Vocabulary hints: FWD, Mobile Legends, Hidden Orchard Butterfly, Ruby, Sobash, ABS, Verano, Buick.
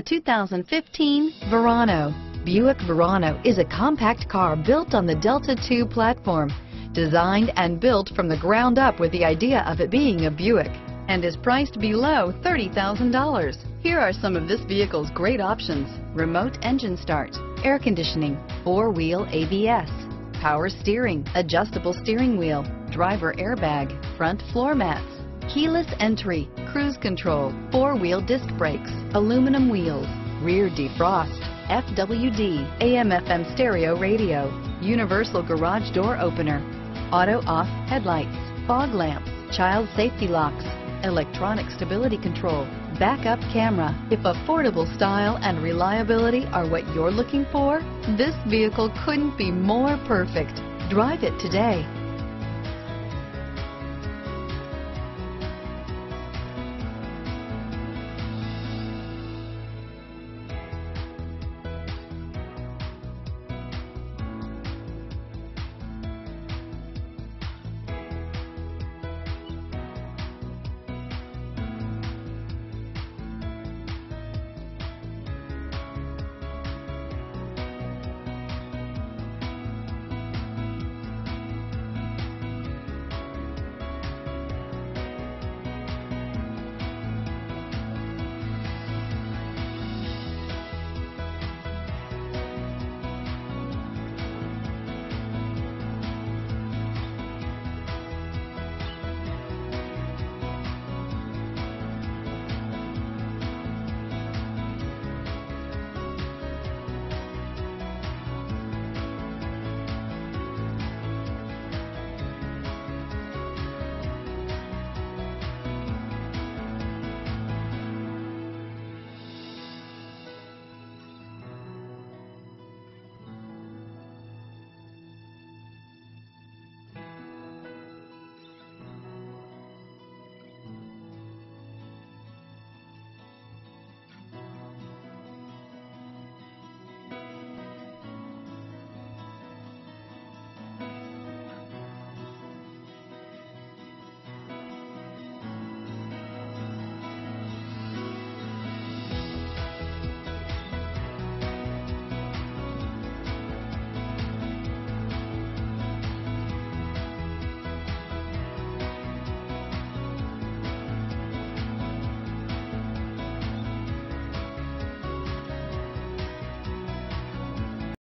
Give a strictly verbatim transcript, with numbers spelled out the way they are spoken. The two thousand fifteen Verano. Buick Verano is a compact car built on the Delta two platform, designed and built from the ground up with the idea of it being a Buick, and is priced below thirty thousand dollars. Here are some of this vehicle's great options: remote engine start, air conditioning, four-wheel A B S, power steering, adjustable steering wheel, driver airbag, front floor mats, keyless entry, cruise control, four-wheel disc brakes, aluminum wheels, rear defrost, F W D, A M F M stereo radio, universal garage door opener, auto-off headlights, fog lamps, child safety locks, electronic stability control, backup camera. If affordable style and reliability are what you're looking for, this vehicle couldn't be more perfect. Drive it today.